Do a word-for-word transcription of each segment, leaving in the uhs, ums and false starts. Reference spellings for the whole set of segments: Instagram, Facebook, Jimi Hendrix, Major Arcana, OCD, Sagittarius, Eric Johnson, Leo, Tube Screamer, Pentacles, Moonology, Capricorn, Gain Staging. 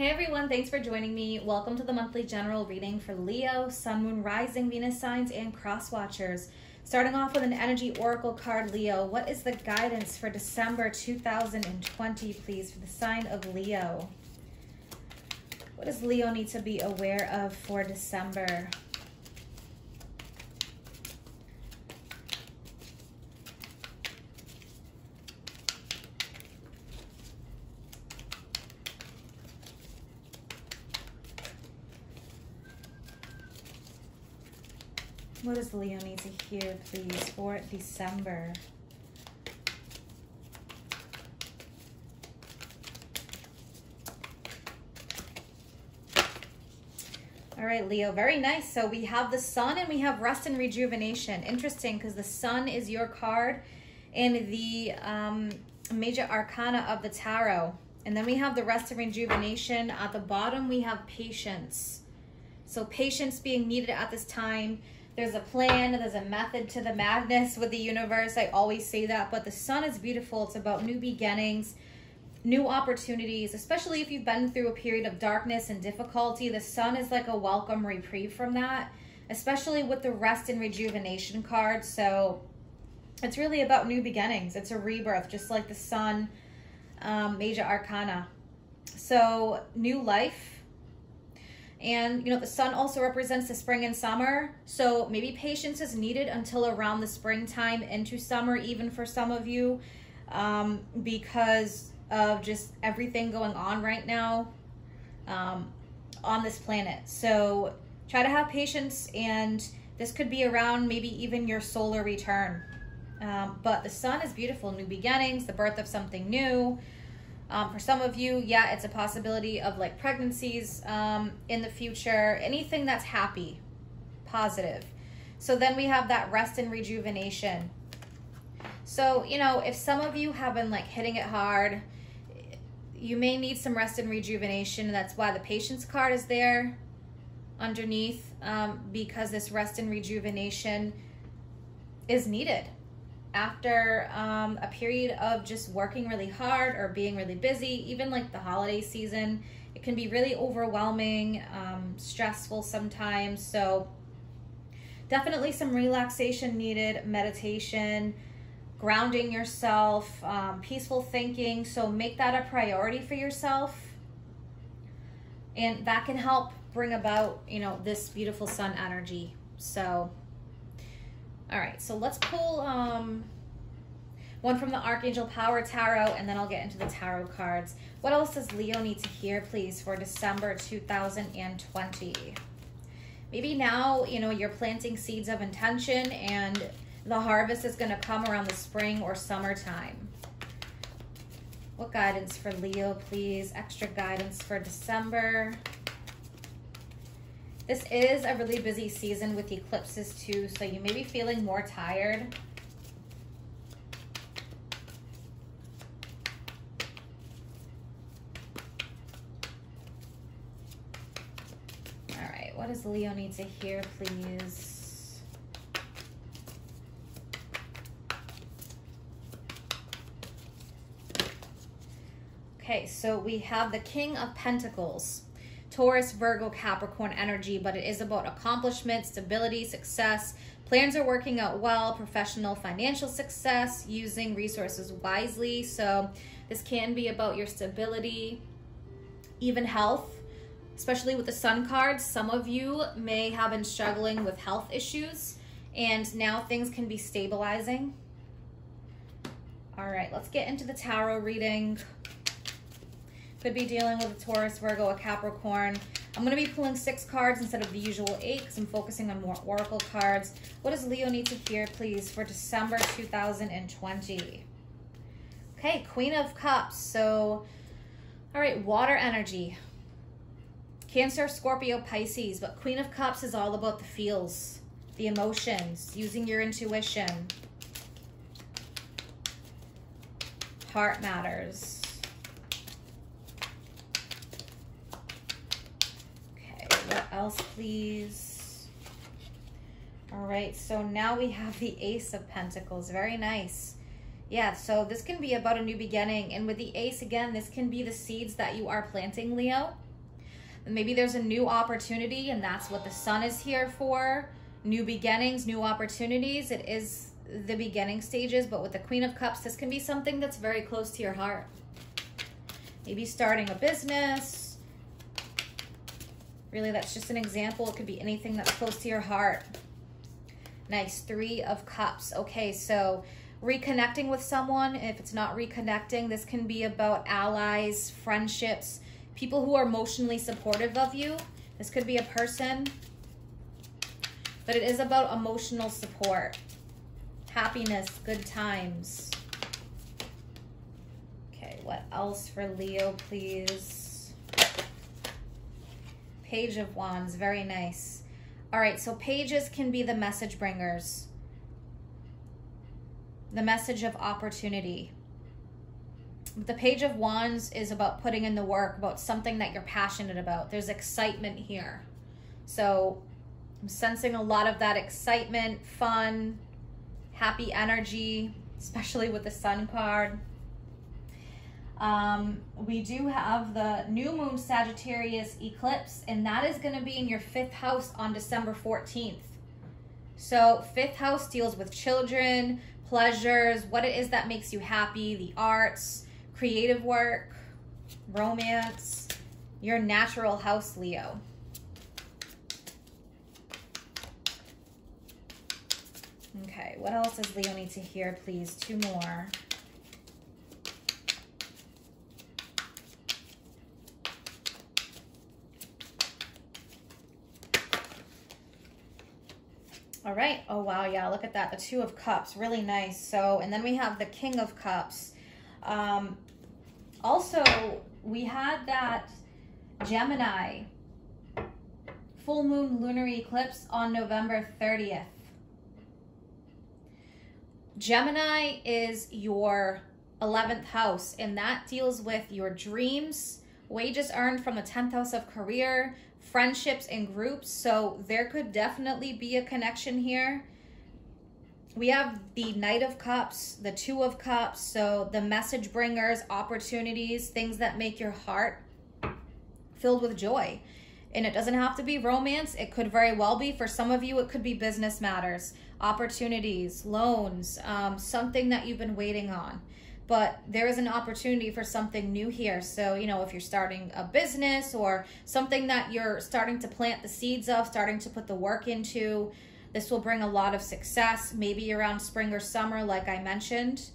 Hey everyone, thanks for joining me. Welcome to the monthly general reading for Leo, Sun, Moon, Rising, Venus signs, and cross watchers. Starting off with an energy oracle card, Leo. What is the guidance for December two thousand twenty, please, for the sign of Leo? What does Leo need to be aware of for December? What does Leo need to hear, please, for December? All right, Leo, very nice. So we have the sun and we have rest and rejuvenation. Interesting, because the sun is your card in the um, major arcana of the tarot. And then we have the rest and rejuvenation. At the bottom, we have patience. So patience being needed at this time. There's a plan, there's a method to the madness with the universe. I always say that, but the sun is beautiful. It's about new beginnings, new opportunities, especially if you've been through a period of darkness and difficulty. The sun is like a welcome reprieve from that, especially with the rest and rejuvenation card. So it's really about new beginnings. It's a rebirth, just like the sun, um, major arcana. So new life. And, you know, the sun also represents the spring and summer. So maybe patience is needed until around the springtime into summer, even for some of you, um, because of just everything going on right now um, on this planet. So try to have patience, and this could be around maybe even your solar return. Um, but the sun is beautiful, new beginnings, the birth of something new. Um, for some of you, yeah, it's a possibility of like pregnancies um, in the future, anything that's happy, positive. So then we have that rest and rejuvenation. So, you know, if some of you have been like hitting it hard, you may need some rest and rejuvenation. That's why the patience card is there underneath, um, because this rest and rejuvenation is needed after um, a period of just working really hard or being really busy. Even like the holiday season, it can be really overwhelming, um, stressful sometimes. So definitely some relaxation needed, meditation, grounding yourself, um, peaceful thinking. So make that a priority for yourself. And that can help bring about, you know, this beautiful sun energy. So all right, so let's pull um, one from the Archangel Power Tarot, and then I'll get into the tarot cards. What else does Leo need to hear, please, for December two thousand twenty? Maybe now, you know, you're planting seeds of intention, and the harvest is going to come around the spring or summertime. What guidance for Leo, please? Extra guidance for December. This is a really busy season with eclipses too, so you may be feeling more tired. All right, what does Leo need to hear, please? Okay, so we have the King of Pentacles. Taurus, Virgo, Capricorn energy, but it is about accomplishment, stability, success. Plans are working out well, professional, financial success, using resources wisely. So this can be about your stability, even health, especially with the sun cards. Some of you may have been struggling with health issues, and now things can be stabilizing. All right, let's get into the tarot reading. Could be dealing with a Taurus, Virgo, a Capricorn. I'm going to be pulling six cards instead of the usual eight because I'm focusing on more oracle cards. What does Leo need to hear, please, for December two thousand twenty? Okay, Queen of Cups. So, all right, water energy. Cancer, Scorpio, Pisces. But Queen of Cups is all about the feels, the emotions, using your intuition. Heart matters. Else, please. All right, so now we have the Ace of Pentacles. Very nice. Yeah, so this can be about a new beginning, and with the Ace again, this can be the seeds that you are planting, Leo. Maybe there's a new opportunity, and that's what the sun is here for. New beginnings, new opportunities. It is the beginning stages, but with the Queen of Cups, this can be something that's very close to your heart. Maybe starting a business. Really, that's just an example. It could be anything that's close to your heart. Nice. Three of Cups. Okay, so reconnecting with someone. If it's not reconnecting, this can be about allies, friendships, people who are emotionally supportive of you. This could be a person, but it is about emotional support, happiness, good times. Okay, what else for Leo, please? Page of Wands, very nice. All right, so pages can be the message bringers, the message of opportunity. The Page of Wands is about putting in the work, about something that you're passionate about. There's excitement here. So I'm sensing a lot of that excitement, fun, happy energy, especially with the Sun card. Um, we do have the new moon Sagittarius eclipse, and that is going to be in your fifth house on December fourteenth. So fifth house deals with children, pleasures, what it is that makes you happy, the arts, creative work, romance, your natural house, Leo. Okay, what else does Leo need to hear, please? Two more. All right. Oh, wow. Yeah, look at that. The Two of Cups. Really nice. So, and then we have the King of Cups. Um, also, we had that Gemini full moon lunar eclipse on November thirtieth. Gemini is your eleventh house, and that deals with your dreams, wages earned from the tenth house of career, friendships and groups. So there could definitely be a connection here. We have the Knight of Cups, the Two of Cups. So the message bringers, opportunities, things that make your heart filled with joy. And it doesn't have to be romance. It could very well be. For some of you, it could be business matters, opportunities, loans, um, something that you've been waiting on. But there is an opportunity for something new here. So, you know, if you're starting a business or something that you're starting to plant the seeds of, starting to put the work into, this will bring a lot of success, maybe around spring or summer, like I mentioned.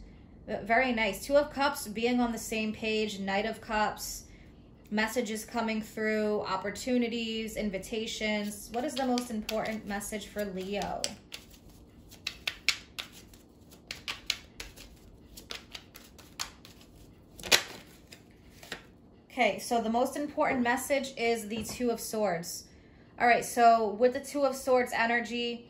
But very nice. Two of Cups being on the same page, Knight of Cups, messages coming through, opportunities, invitations. What is the most important message for Leo? Okay, so the most important message is the Two of Swords. All right, so with the Two of Swords energy,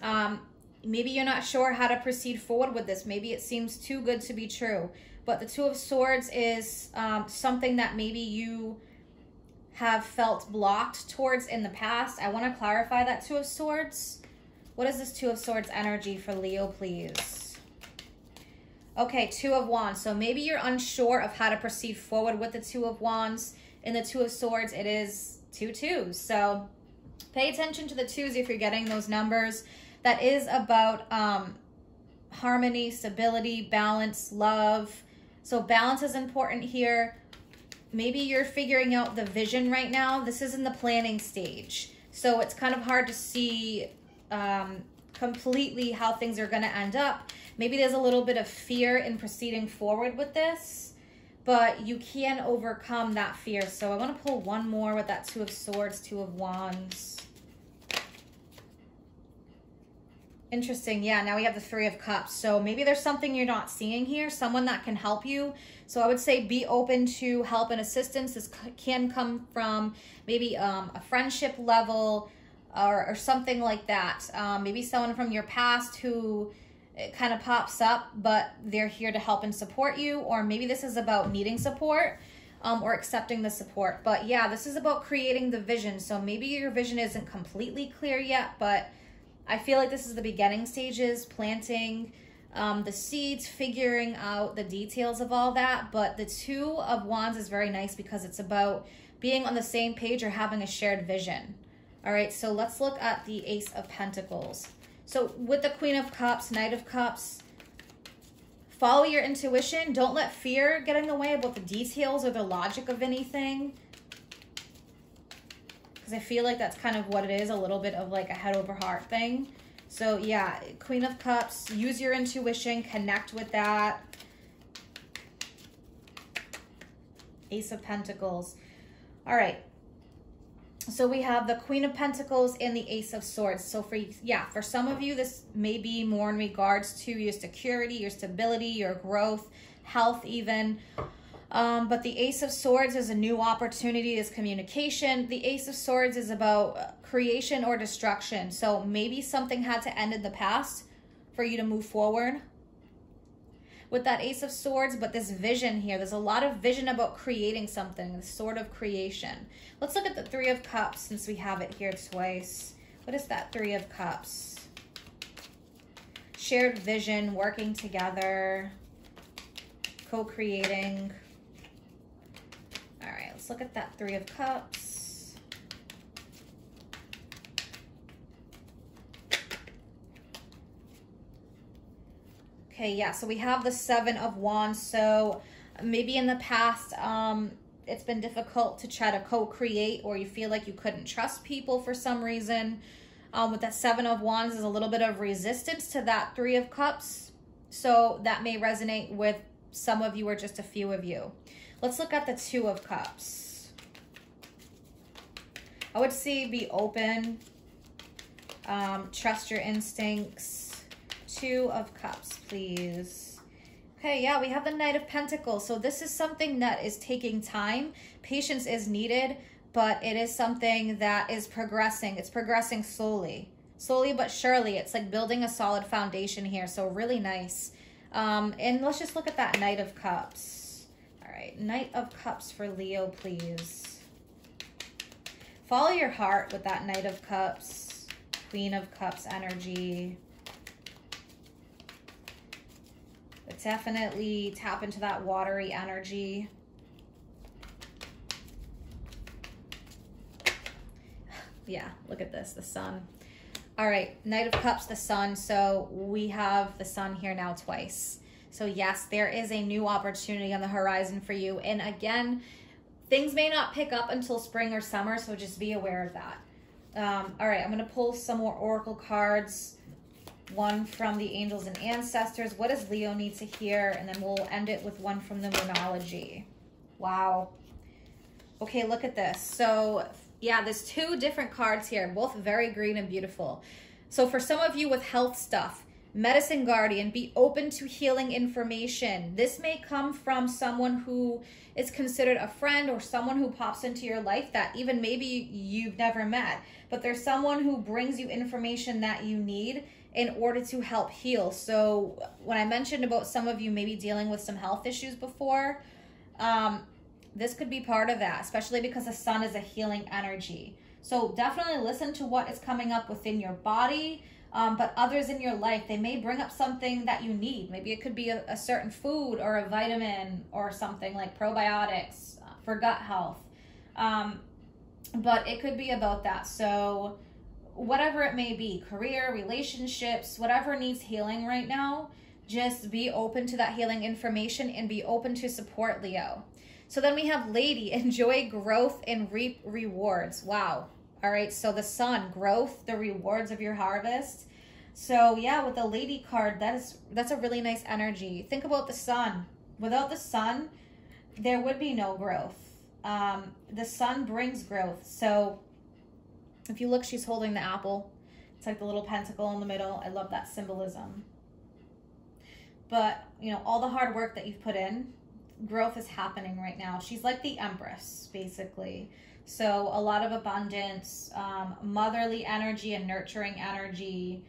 um, maybe you're not sure how to proceed forward with this. Maybe it seems too good to be true. But the Two of Swords is um, something that maybe you have felt blocked towards in the past. I want to clarify that Two of Swords. What is this Two of Swords energy for Leo, please? Okay, Two of Wands. So maybe you're unsure of how to proceed forward with the Two of Wands. In the Two of Swords, it is two twos. So pay attention to the twos if you're getting those numbers. That is about um, harmony, stability, balance, love. So balance is important here. Maybe you're figuring out the vision right now. This is in the planning stage. So it's kind of hard to see um, completely how things are going to end up. Maybe there's a little bit of fear in proceeding forward with this, but you can overcome that fear. So I want to pull one more with that Two of Swords, Two of Wands. Interesting. Yeah, now we have the Three of Cups. So maybe there's something you're not seeing here, someone that can help you. So I would say be open to help and assistance. This can come from maybe um, a friendship level or, or something like that. Um, maybe someone from your past who... it kind of pops up, but they're here to help and support you. Or maybe this is about needing support um, or accepting the support. But yeah, this is about creating the vision. So maybe your vision isn't completely clear yet, but I feel like this is the beginning stages, planting, um, the seeds, figuring out the details of all that. But the Two of Wands is very nice because it's about being on the same page or having a shared vision. All right, so let's look at the Ace of Pentacles. So with the Queen of Cups, Knight of Cups, follow your intuition. Don't let fear get in the way about the details or the logic of anything. Because I feel like that's kind of what it is, a little bit of like a head over heart thing. So yeah, Queen of Cups, use your intuition, connect with that. Ace of Pentacles. All right. So we have the Queen of Pentacles and the Ace of Swords. So for, yeah, for some of you, this may be more in regards to your security, your stability, your growth, health even. Um, but the Ace of Swords is a new opportunity, is communication. The Ace of Swords is about creation or destruction. So maybe something had to end in the past for you to move forward with that Ace of Swords, but this vision here, there's a lot of vision about creating something, the sword of creation. Let's look at the Three of Cups since we have it here twice. What is that Three of Cups? Shared vision, working together, co-creating. All right, let's look at that Three of Cups. Okay, yeah, so we have the Seven of Wands. So maybe in the past, um, it's been difficult to try to co-create, or you feel like you couldn't trust people for some reason. Um, with that Seven of Wands is a little bit of resistance to that Three of Cups. So that may resonate with some of you or just a few of you. Let's look at the Two of Cups. I would say be open, um, trust your instincts. Two of Cups, please. Okay, yeah, we have the Knight of Pentacles. So this is something that is taking time. Patience is needed, but it is something that is progressing. It's progressing slowly, slowly but surely. It's like building a solid foundation here. So really nice. Um, and let's just look at that Knight of Cups. All right, Knight of Cups for Leo, please. Follow your heart with that Knight of Cups, Queen of Cups energy. But definitely tap into that watery energy. Yeah, look at this, the sun. All right, Knight of Cups, the sun. So we have the sun here now twice. So yes, there is a new opportunity on the horizon for you. And again, things may not pick up until spring or summer, so just be aware of that. Um, all right, I'm gonna pull some more Oracle cards. One from the Angels and Ancestors. What does Leo need to hear? And then we'll end it with one from the Moonology. Wow. Okay, look at this. So yeah, there's two different cards here, both very green and beautiful. So for some of you with health stuff, Medicine Guardian, be open to healing information. This may come from someone who is considered a friend or someone who pops into your life that even maybe you've never met, but there's someone who brings you information that you need in order to help heal. So when I mentioned about some of you maybe dealing with some health issues before, um, this could be part of that, especially because the sun is a healing energy. So definitely listen to what is coming up within your body. Um, but others in your life, they may bring up something that you need. Maybe it could be a, a certain food or a vitamin or something like probiotics for gut health. Um, but it could be about that. So whatever it may be, career, relationships, whatever needs healing right now, just be open to that healing information and be open to support, Leo. So then we have Lady, enjoy growth and reap rewards. Wow. All right, so the sun, growth, the rewards of your harvest. So yeah, with the Lady card, that is, that's a really nice energy. Think about the sun. Without the sun, there would be no growth. Um, the sun brings growth. So if you look, she's holding the apple. It's like the little pentacle in the middle. I love that symbolism. But, you know, all the hard work that you've put in, growth is happening right now. She's like the Empress, basically. So a lot of abundance, um, motherly energy and nurturing energy.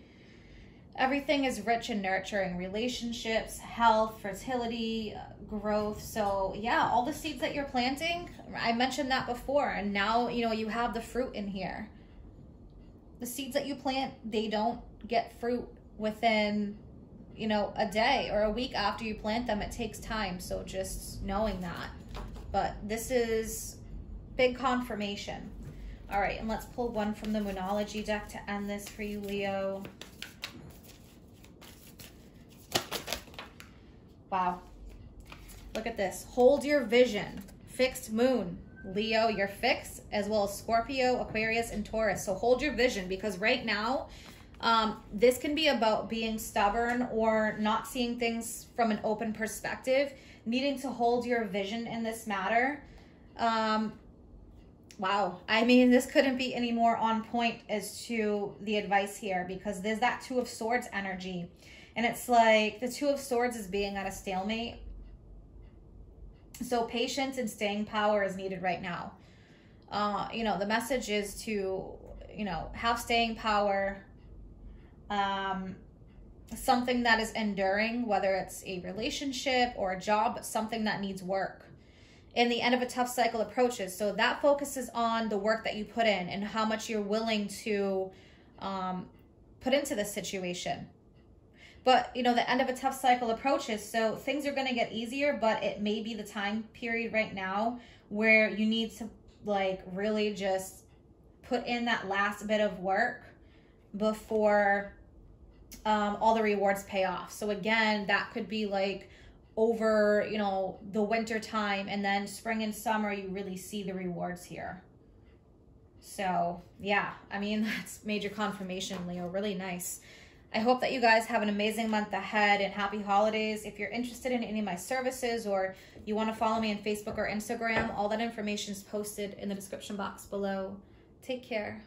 Everything is rich and nurturing. Relationships, health, fertility, growth. So yeah, all the seeds that you're planting, I mentioned that before. And now, you know, you have the fruit in here. The seeds that you plant, they don't get fruit within you know, a day or a week after you plant them. It takes time, so just knowing that. But this is big confirmation. All right, and let's pull one from the Moonology deck to end this for you, Leo. Wow. Look at this. Hold your vision. Fixed moon. Leo, you're fixed, as well as Scorpio, Aquarius, and Taurus. So hold your vision, because right now, um, this can be about being stubborn or not seeing things from an open perspective, needing to hold your vision in this matter. Um, wow. I mean, this couldn't be any more on point as to the advice here, because there's that Two of Swords energy. And it's like the Two of Swords is being at a stalemate. So patience and staying power is needed right now. Uh, you know, the message is to, you know, have staying power, um, something that is enduring, whether it's a relationship or a job, something that needs work. And the end of a tough cycle approaches. So that focuses on the work that you put in and how much you're willing to um, put into this situation. But, you know, the end of a tough cycle approaches, so things are going to get easier, but it may be the time period right now where you need to, like, really just put in that last bit of work before um, all the rewards pay off. So, again, that could be, like, over, you know, the winter time, and then spring and summer, you really see the rewards here. So, yeah, I mean, that's major confirmation, Leo. Really nice. I hope that you guys have an amazing month ahead and happy holidays. If you're interested in any of my services or you want to follow me on Facebook or Instagram, all that information is posted in the description box below. Take care.